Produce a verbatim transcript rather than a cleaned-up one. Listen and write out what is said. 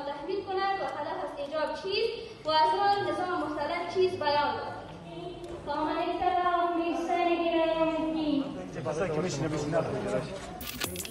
تحویل کند و هدف استجاب چیز و اسرار نظام مختلف چیز بیان کند.